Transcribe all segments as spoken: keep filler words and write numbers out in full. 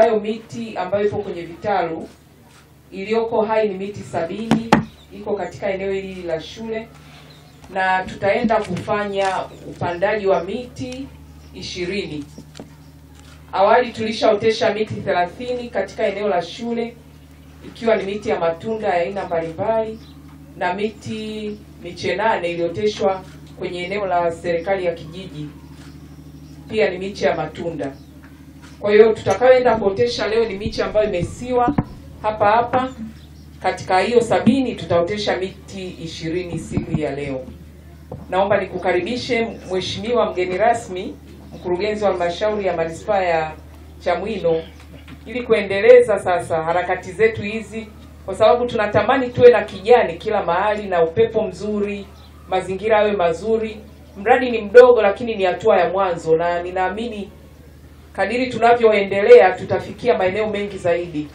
tunayo miti ambayo ipo kwenye vitalu, iliyoko hai ni miti sabini, iko katika eneo hili la shule, na tutaenda kufanya upandaji wa miti ishirini. Awali tulishaotesha miti thelathini katika eneo la shule, ikiwa ni miti ya matunda ya aina mbalimbali na miti miche nane ilioteshwa kwenye eneo la serikali ya kijiji, pia ni miche ya matunda. Kwa hiyo tutakayoenda kuotesha leo ni miche ambayo imesiwa hapa hapa. Katika hiyo sabini tutaotesha miti ishirini siku ya leo. Naomba nikukaribishe mheshimiwa mgeni rasmi, mkurugenzi wa halmashauri ya manispaa ya Chamwino, ili kuendeleza sasa harakati zetu hizi, kwa sababu tunatamani tuwe na kijani kila mahali na upepo mzuri, mazingira yawe mazuri. Mradi ni mdogo lakini ni hatua ya mwanzo, na ninaamini kadiri tunavyoendelea tutafikia maeneo mengi zaidi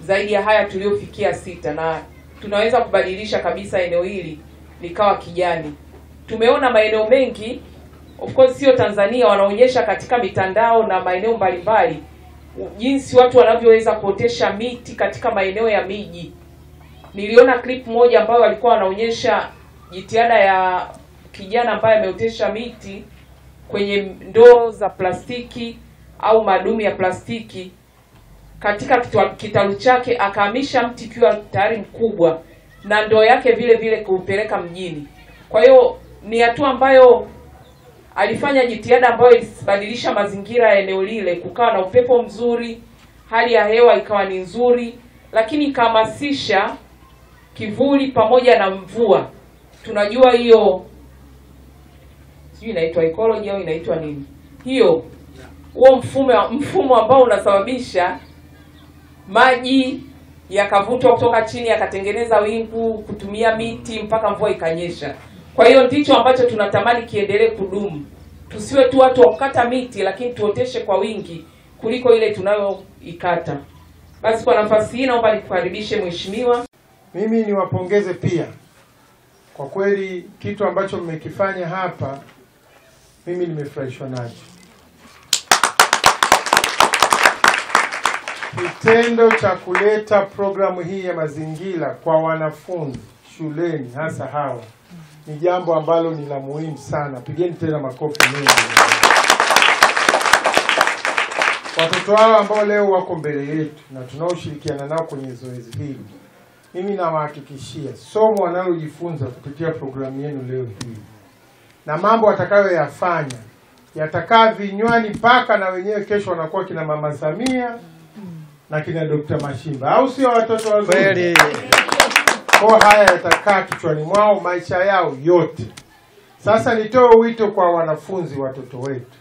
zaidi ya haya tuliofikia sita, na tunaweza kubadilisha kabisa eneo hili likawa kijani. Tumeona maeneo mengi, of course sio Tanzania, wanaonyesha katika mitandao na maeneo mbalimbali jinsi watu wanavyoweza kuotesha miti katika maeneo ya miji. Niliona clip moja ambayo walikuwa wanaonyesha jitihada ya kijana ambaye ameotesha miti kwenye ndoo za plastiki au madumu ya plastiki. Katika kitalu chake akahamisha mti kiwa tayari mkubwa, na ndoo yake vile vile kuupeleka mjini. Kwa hiyo ni hatua ambayo alifanya, jitihada ambayo ilibadilisha mazingira ya eneo lile, kukawa na upepo mzuri, hali ya hewa ikawa ni nzuri, lakini ikahamasisha kivuli pamoja na mvua. Tunajua hiyo sijui inaitwa ecology au inaitwa nini hiyo, huo mfumo mfumo ambao unasababisha maji yakavutwa kutoka chini yakatengeneza wingu kutumia miti mpaka mvua ikanyesha. Kwa hiyo ndicho ambacho tunatamani kiendelee kudumu. Tusiwe tu watu wa kukata miti, lakini tuoteshe kwa wingi kuliko ile tunayoikata. Basi kwa nafasi hii naomba nikukaribishe mheshimiwa. Mimi niwapongeze pia. Kwa kweli kitu ambacho mmekifanya hapa mimi nimefurahishwa nacho. Kitendo cha kuleta programu hii ya mazingira kwa wanafunzi shuleni hasa hawa ni jambo ambalo ni la muhimu sana. Pigeni tena makofi mengi. Watoto hawa ambao leo wako mbele yetu na tunaoshirikiana nao kwenye zoezi hili, mimi nawahakikishia somo wanalojifunza kupitia programu yenu leo hii na mambo watakayoyafanya yatakaa vinywani paka na wenyewe kesho wanakuwa kina Mama Samia na kina Daktari Mashimba, au sio watoto wazuri? Kwa haya yatakaa kichwani mwao maisha yao yote. Sasa nitoe wito kwa wanafunzi, watoto wetu,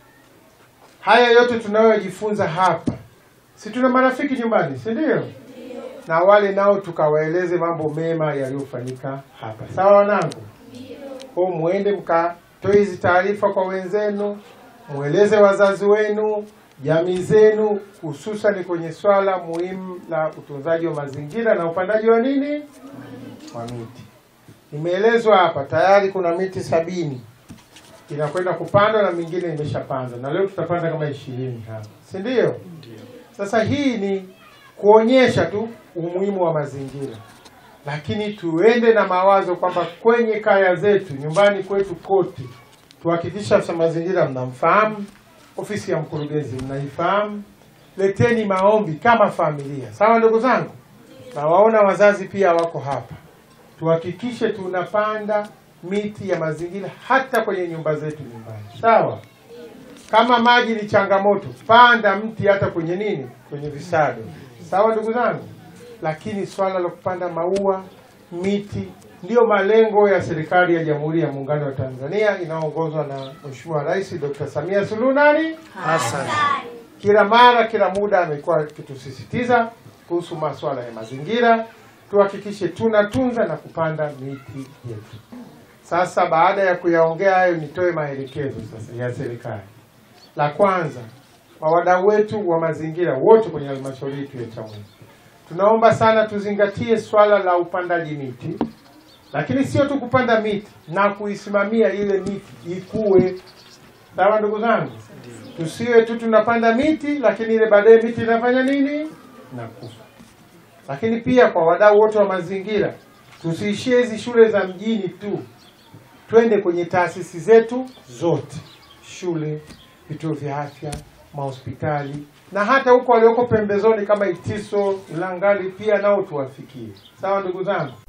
haya yote tunayojifunza hapa, si tuna marafiki nyumbani, si ndio? Na wale nao tukawaeleze mambo mema yaliyofanyika hapa. Sawa wanangu? Ndio. Muende mkatoe hizi taarifa kwa wenzenu, mueleze wazazi wenu, jamii zenu, hususan kwenye swala muhimu la utunzaji wa mazingira na upandaji wa nini? Wa miti. Nimeelezwa hapa tayari kuna miti sabini inakwenda kupandwa na mingine imeshapandwa, na leo tutapanda kama ishirini hapa. Si ndio? Ndio. Sasa hii ni kuonyesha tu umuhimu wa mazingira, lakini tuende na mawazo kwamba kwenye kaya zetu, nyumbani kwetu kote, tuhakikisha kwamba mazingira mnamfahamu, ofisi ya mkurugenzi mnaifahamu, leteni maombi kama familia. Sawa ndugu zangu? Na waona wazazi pia wako hapa. Tuhakikishe tunapanda miti ya mazingira hata kwenye nyumba zetu nyumbani. Sawa? Kama maji ni changamoto, panda mti hata kwenye nini? Kwenye visado. Sawa ndugu zangu? Lakini swala la kupanda maua, miti, ndio malengo ya serikali ya Jamhuri ya Muungano wa Tanzania inaongozwa na Mheshimiwa Rais Daktari Samia Suluhu Hassan. Kila mara kila muda amekuwa akitusisitiza kuhusu masuala ya mazingira. Tuhakikishe tunatunza na kupanda miti yetu. Sasa baada ya kuyaongea hayo, nitoe maelekezo sasa ya serikali. La kwanza, kwa wadau wetu wa mazingira wote kwenye halmashauri yetu ya Chamwino, tunaomba sana tuzingatie swala la upandaji miti, lakini sio tu kupanda miti, na kuisimamia ile miti ikue. Sawa ndugu zangu, tusiwe tu tunapanda miti lakini ile baadaye miti inafanya nini? Inakufa. Lakini pia kwa wadau wote wa mazingira, tusiishie hizi shule za mjini tu. Twende kwenye taasisi zetu zote. Shule, vituo vya afya, mahospitali na hata huko walioko pembezoni kama Itiso, Ilangali pia nao tuwafikie. Sawa ndugu zangu.